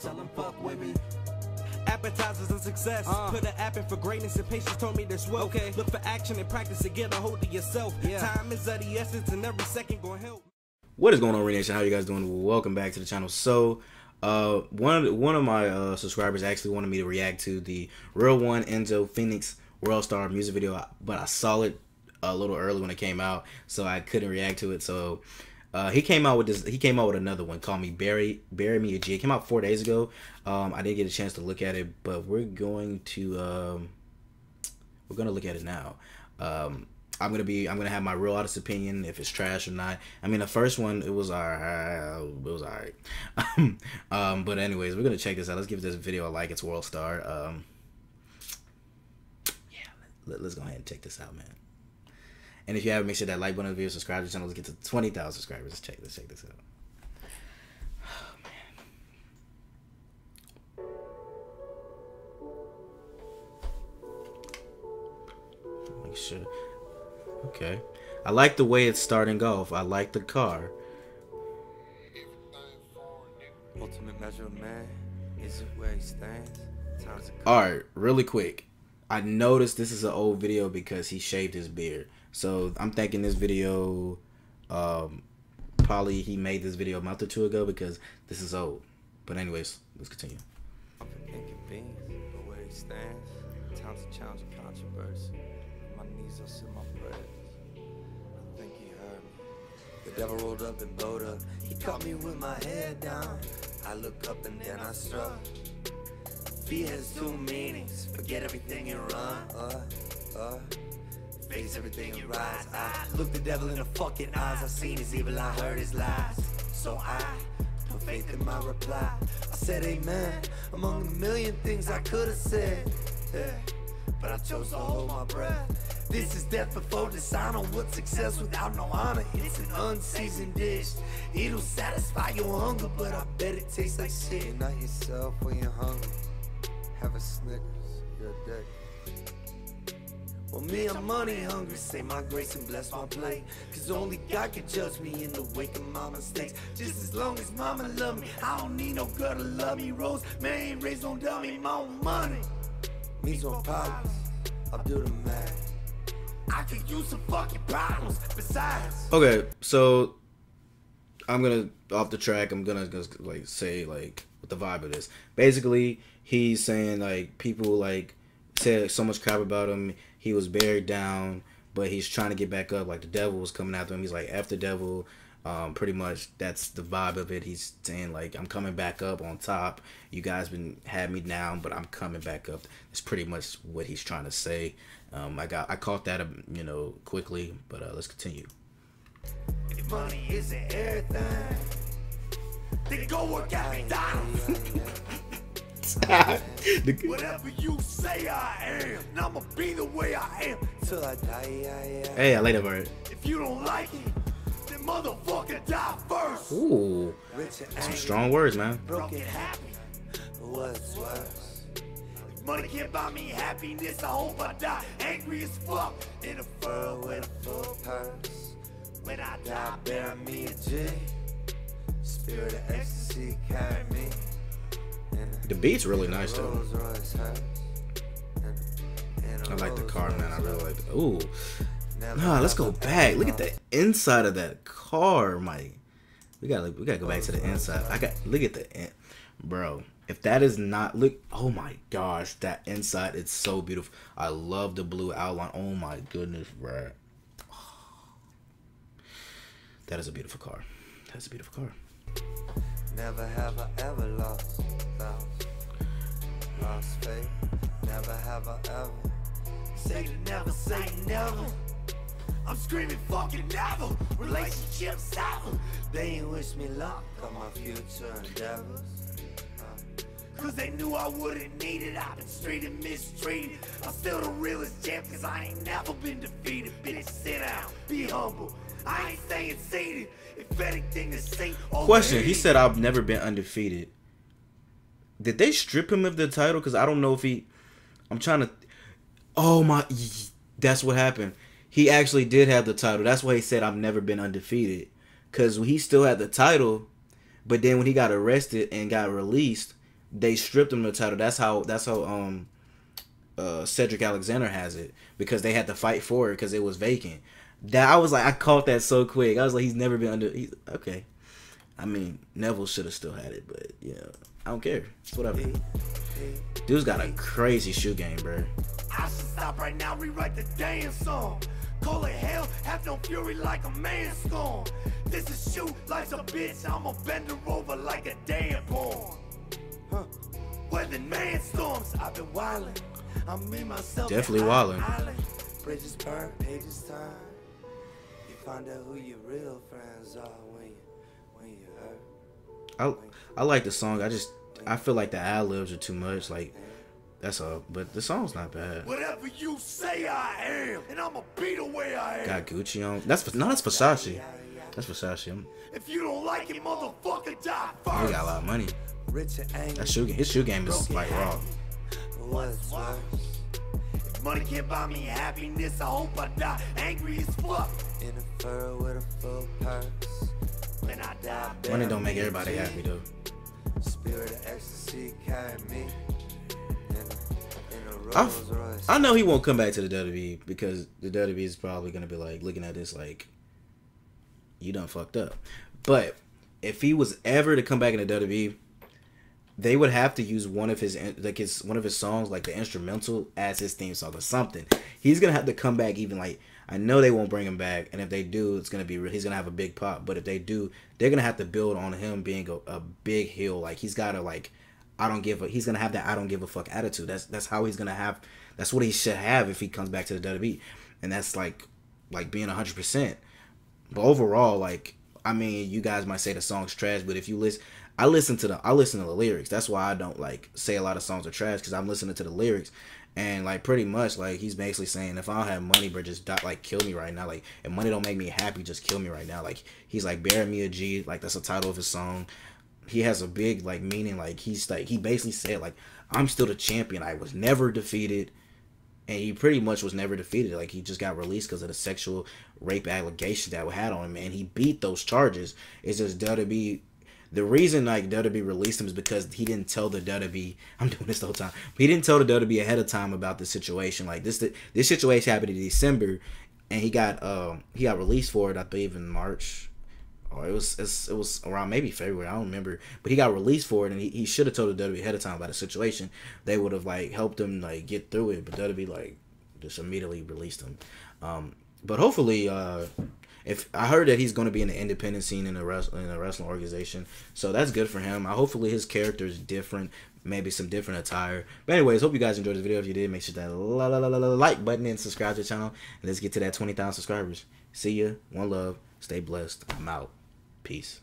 Tell them fuck with me. Appetizers and success. Put an app in for greatness and patience told me this well. Okay. Look for action and practice to get a hold of yourself. Yeah. Time is of the essence and every second gonna help. What is going on, Reid Nation? How you guys doing? Welcome back to the channel. So, one of my subscribers actually wanted me to react to the Real One Enzo Phoenix World Star music video, but I saw it a little early when it came out, so I couldn't react to it. So he came out with this. He came out with another one called Bury Me A G. It came out 4 days ago. I didn't get a chance to look at it, but we're gonna look at it now. I'm gonna have my real honest opinion if it's trash or not. I mean, the first one it was alright. But anyways, we're gonna check this out. Let's give this video a like. It's World Star. Yeah, let's go ahead and check this out, man. And if you haven't, make sure that like button, video, subscribe to the channel. Let's get to 20,000 subscribers. Let's check this out. Oh man. Make sure. Okay. I like the way it's starting off. I like the car. Ultimate measure of man is where he stands. Alright, really quick. I noticed this is an old video because he shaved his beard. So I'm thinking this video, probably he made this video a month or two ago because this is old. But anyways, let's continue. I think he heard me. The devil rolled up and bowed up. He caught me with my head down. I look up and then I struck. Fear has two meanings. Forget everything and run. Face everything and rise. I look the devil in the fucking eyes. I've seen his evil, I heard his lies. So I put faith in my reply. I said amen among the million things I could have said, but I chose to hold my breath. This is death before dishonor. What success without no honor? It's an unseasoned dish. It'll satisfy your hunger, but I bet it tastes like shit. You're not yourself when you're hungry. Have a Snickers, you're a dick. Well, me, I'm money hungry. Say my grace and bless my plate, cause only God can judge me in the wake of my mistakes. Just as long as mama love me, I don't need no girl to love me. Rose, man, ain't raised no dummy. My own money means on problems. I'll do the math. I could use some fucking problems. Besides, okay, so I'm gonna off the track. I'm gonna just like say like what the vibe of this. Basically, he's saying like people like said so much crap about him. He was buried down, but he's trying to get back up. Like the devil was coming after him. He's like after devil. Pretty much that's the vibe of it. He's saying like, I'm coming back up on top. You guys been had me down, but I'm coming back up. That's pretty much what he's trying to say. I caught that, you know, quickly, but let's continue. If money isn't everything, then go work at McDonald's. Whatever you say I am, and I'ma be the way I am till I die. Hey, I like that part. If you don't like it, motherfucker die first. Ooh, some strong words, man. Broken happy. What's worse? If money can't buy me happiness, I hope I die angry as fuck in a fur with a full purse. When I die, bury me a G. Spirit of ecstasy carry me. The beat's really nice though. I like the car, man. I really like it. Ooh. Nah, let's go back. Look at the inside of that car, Mike. We gotta go back to the inside. Look at the end, bro. If that is not look, oh my gosh, that inside it's so beautiful. I love the blue outline. Oh my goodness, bro. That is a beautiful car. That's a beautiful car. Never have I ever lost faith. Never have I ever say never. I'm screaming fucking devil. Relationships devil. They ain't wish me luck on my future endeavors, cause they knew I wouldn't need it. I've been straight and mistreated. I'm still the realest champ, cause I ain't never been defeated. Bitch, sit down, be humble. I ain't saying seated. If anything is seen. Question, he said I've never been undefeated. Did they strip him of the title? Cause I don't know if he, I'm trying to, oh my, that's what happened. He actually did have the title. That's why he said I've never been undefeated, because he still had the title, but then when he got arrested and got released, they stripped him of the title. That's how Cedric Alexander has it, because they had to fight for it because it was vacant. That I was like, I caught that so quick. I was like, he's never been under. He's, okay. I mean, Neville should have still had it, but yeah, I don't care. It's whatever. Dude's got a crazy shoe game, bro. I should stop right now, rewrite the damn song. Call it hell, have no fury like a man scorn. This is shoe, life's a bitch. I'ma bend her over like a damn bomb. Huh? Weather man storms, I've been wildin'. I mean myself. Definitely wildin'. Bridges burn, pages turn. You find out who your real friends are when you hurt. I like the song. I feel like the ad libs are too much. Like, that's all. But the song's not bad. Whatever you say, I am, and I'ma be the way I am. Got Gucci on. That's Versace. That's Versace. If you don't like it, motherfucker, die first. He got a lot of money. That shoe game, his shoe game is like raw. If money can't buy me happiness, I hope I die angry as fuck. In a fur with a full purse. When I die, money don't make everybody happy though. Spirit of ecstasy carry me. I know he won't come back to the WWE, because the WWE is probably gonna be like looking at this like, you done fucked up. But if he was ever to come back in the WWE, they would have to use one of his songs, like the instrumental, as his theme song or something. He's gonna have to come back. Even like, I know they won't bring him back, and if they do, it's gonna be real. He's gonna have a big pop. But if they do, they're gonna have to build on him being a big heel. Like, he's gotta like, I don't give a. He's gonna have that I don't give a fuck attitude. That's how he's gonna have. That's what he should have if he comes back to the WWE, and that's like being 100%. But overall, like, I mean, you guys might say the song's trash, but if you listen, I listen to the lyrics. That's why I don't like say a lot of songs are trash, because I'm listening to the lyrics. And like, pretty much like, he's basically saying, if I don't have money, bro, just die, like, kill me right now. Like, if money don't make me happy, just kill me right now. Like, he's like, bury me a G. Like, that's the title of his song. He has a big like meaning. Like, he's like, he basically said like, I'm still the champion. I was never defeated. And he pretty much was never defeated. Like, he just got released because of the sexual rape allegations that were had on him, and he beat those charges. It's just WWE. The reason like WWE released him is because he didn't tell the WWE. I'm doing this the whole time. He didn't tell the WWE ahead of time about the situation. Like, this situation happened in December, and he got released for it. I believe in March, or it was around maybe February. I don't remember, but he got released for it, and he should have told the WWE ahead of time about the situation. They would have like helped him like get through it, but WWE like just immediately released him. But hopefully. If I heard that he's going to be in the independent scene in a wrestling organization, so that's good for him. Hopefully his character is different, maybe some different attire. But anyways, hope you guys enjoyed this video. If you did, make sure that like button and subscribe to the channel. And let's get to that 20,000 subscribers. See ya. One love. Stay blessed. I'm out. Peace.